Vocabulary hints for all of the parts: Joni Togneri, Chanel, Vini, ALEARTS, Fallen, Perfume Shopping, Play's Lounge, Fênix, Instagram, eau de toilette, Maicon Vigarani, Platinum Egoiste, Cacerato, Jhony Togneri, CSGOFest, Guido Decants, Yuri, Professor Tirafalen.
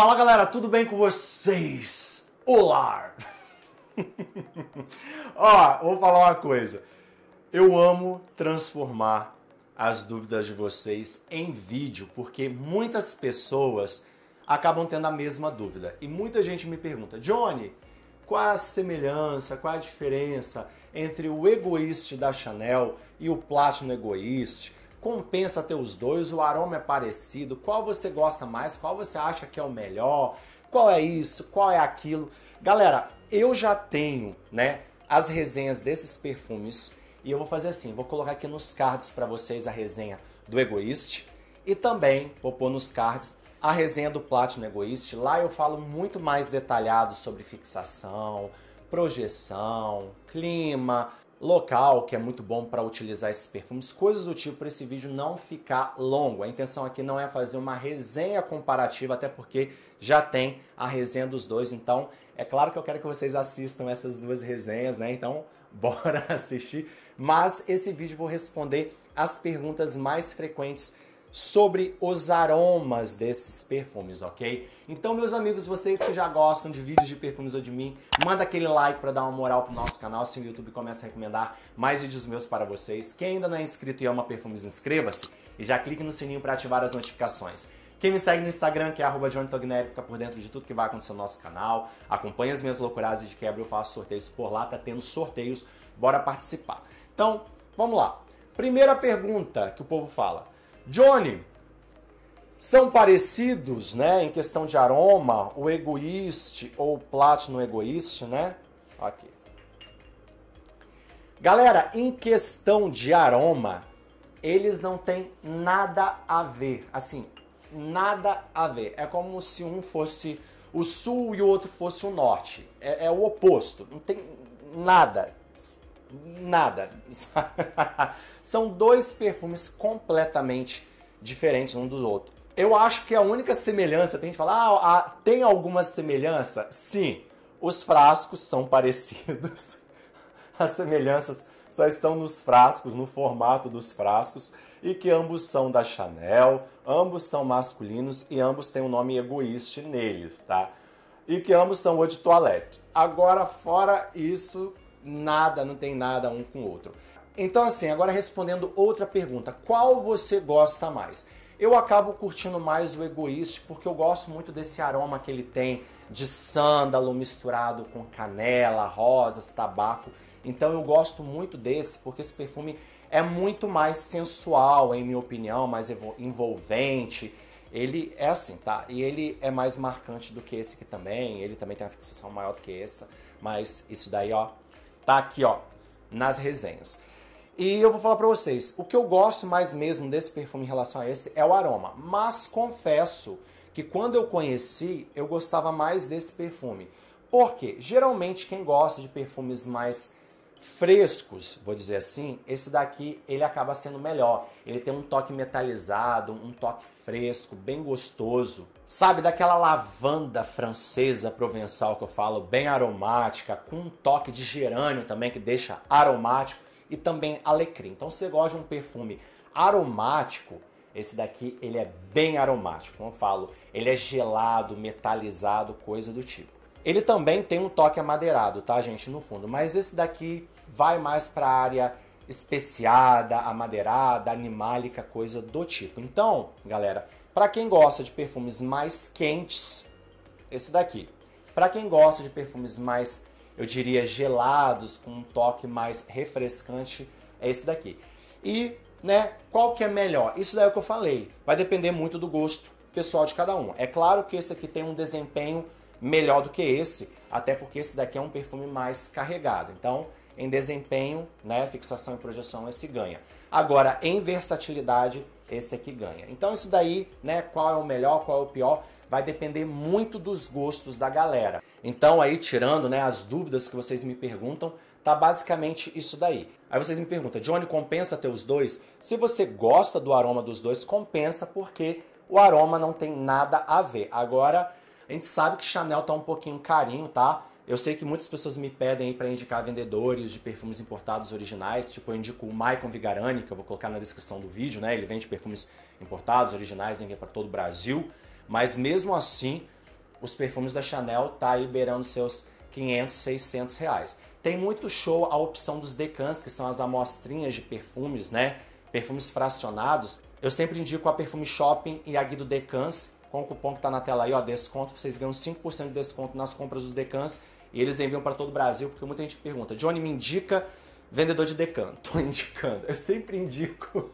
Fala galera, tudo bem com vocês? Olá! Ó, vou falar uma coisa. Eu amo transformar as dúvidas de vocês em vídeo, porque muitas pessoas acabam tendo a mesma dúvida. E muita gente me pergunta, Joni, qual a semelhança, qual a diferença entre o Egoiste da Chanel e o Platinum Egoiste? Compensa ter os dois, o aroma é parecido, qual você gosta mais, qual você acha que é o melhor, qual é isso, qual é aquilo. Galera, eu já tenho, né, as resenhas desses perfumes e eu vou fazer assim, vou colocar aqui nos cards para vocês a resenha do Egoiste e também vou pôr nos cards a resenha do Platinum Egoiste. Lá eu falo muito mais detalhado sobre fixação, projeção, clima, local, que é muito bom para utilizar esses perfumes, coisas do tipo, para esse vídeo não ficar longo. A intenção aqui não é fazer uma resenha comparativa, até porque já tem a resenha dos dois, então é claro que eu quero que vocês assistam essas duas resenhas, né? Então, bora assistir. Mas esse vídeo eu vou responder as perguntas mais frequentes sobre os aromas desses perfumes, ok? Então, meus amigos, vocês que já gostam de vídeos de perfumes ou de mim, manda aquele like para dar uma moral pro nosso canal, assim o YouTube começa a recomendar mais vídeos meus para vocês. Quem ainda não é inscrito e ama perfumes, inscreva-se e já clique no sininho para ativar as notificações. Quem me segue no Instagram, que é @JoniTogneri, fica por dentro de tudo que vai acontecer no nosso canal, acompanha as minhas loucuradas e de quebra eu faço sorteios por lá, tá tendo sorteios, bora participar. Então, vamos lá. Primeira pergunta que o povo fala. Joni, são parecidos, né, em questão de aroma, o Egoiste ou o Platinum Egoiste, né? Aqui. Galera, em questão de aroma, eles não têm nada a ver, assim, nada a ver. É como se um fosse o sul e o outro fosse o norte. É o oposto, não tem nada. Nada. São dois perfumes completamente diferentes um do outro. Eu acho que a única semelhança, tem gente que fala, tem alguma semelhança? Sim, os frascos são parecidos. As semelhanças só estão nos frascos, no formato dos frascos, e que ambos são da Chanel, ambos são masculinos e ambos têm o nome Egoiste neles, tá? E que ambos são eau de toilette. Agora, fora isso, nada, não tem nada um com o outro. Então assim, agora respondendo outra pergunta, qual você gosta mais? Eu acabo curtindo mais o Egoiste porque eu gosto muito desse aroma que ele tem de sândalo misturado com canela, rosas, tabaco. Então eu gosto muito desse porque esse perfume é muito mais sensual, em minha opinião, mais envolvente. Ele é assim, tá? E ele é mais marcante do que esse aqui também. Ele também tem uma fixação maior do que essa, mas isso daí, ó, tá aqui, ó, nas resenhas. E eu vou falar pra vocês, o que eu gosto mais mesmo desse perfume em relação a esse é o aroma. Mas confesso que quando eu conheci, eu gostava mais desse perfume. Porque geralmente quem gosta de perfumes mais frescos, vou dizer assim, esse daqui ele acaba sendo melhor. Ele tem um toque metalizado, um toque fresco, bem gostoso. Sabe, daquela lavanda francesa provençal que eu falo, bem aromática, com um toque de gerânio também, que deixa aromático, e também alecrim. Então, se você gosta de um perfume aromático, esse daqui, ele é bem aromático. Como eu falo, ele é gelado, metalizado, coisa do tipo. Ele também tem um toque amadeirado, tá, gente, no fundo. Mas esse daqui vai mais pra área especiada, amadeirada, animálica, coisa do tipo. Então, galera, para quem gosta de perfumes mais quentes, esse daqui. Para quem gosta de perfumes mais, eu diria, gelados, com um toque mais refrescante, é esse daqui. E, né, qual que é melhor? Isso daí é o que eu falei. Vai depender muito do gosto pessoal de cada um. É claro que esse aqui tem um desempenho melhor do que esse, até porque esse daqui é um perfume mais carregado. Então, em desempenho, né, fixação e projeção, esse ganha. Agora, em versatilidade, esse aqui ganha. Então isso daí, né, qual é o melhor, qual é o pior, vai depender muito dos gostos da galera. Então aí, tirando, né, as dúvidas que vocês me perguntam, tá basicamente isso daí. Aí vocês me perguntam, Joni, compensa ter os dois? Se você gosta do aroma dos dois, compensa porque o aroma não tem nada a ver. Agora, a gente sabe que Chanel tá um pouquinho carinho, tá? Eu sei que muitas pessoas me pedem aí para indicar vendedores de perfumes importados originais, tipo eu indico o Maicon Vigarani, que eu vou colocar na descrição do vídeo, né? Ele vende perfumes importados, originais, vende para todo o Brasil. Mas mesmo assim, os perfumes da Chanel tá aí beirando seus 500, 600 reais. Tem muito show a opção dos decants, que são as amostrinhas de perfumes, né? Perfumes fracionados. Eu sempre indico a Perfume Shopping e a Guido Decants, com o cupom que tá na tela aí, ó, desconto, vocês ganham 5% de desconto nas compras dos decants e eles enviam para todo o Brasil, porque muita gente pergunta, Johnny, me indica vendedor de decant? Tô indicando, eu sempre indico.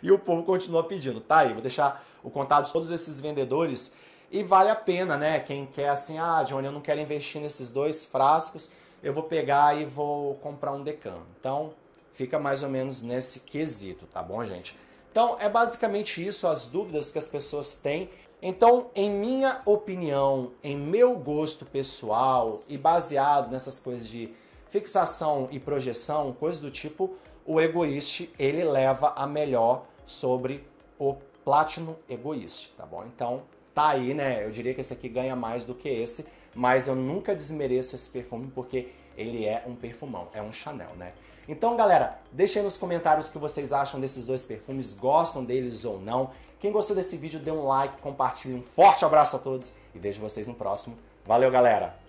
E o povo continua pedindo, tá aí, vou deixar o contato de todos esses vendedores e vale a pena, né? Quem quer assim, ah, Johnny, eu não quero investir nesses dois frascos, eu vou pegar e vou comprar um decant. Então, fica mais ou menos nesse quesito, tá bom, gente? Então, é basicamente isso, as dúvidas que as pessoas têm. Então, em minha opinião, em meu gosto pessoal e baseado nessas coisas de fixação e projeção, coisas do tipo, o Egoiste, ele leva a melhor sobre o Platinum Egoiste, tá bom? Então, tá aí, né? Eu diria que esse aqui ganha mais do que esse, mas eu nunca desmereço esse perfume porque ele é um perfumão, é um Chanel, né? Então, galera, deixa aí nos comentários o que vocês acham desses dois perfumes, gostam deles ou não. Quem gostou desse vídeo, dê um like, compartilhe, um forte abraço a todos e vejo vocês no próximo. Valeu, galera!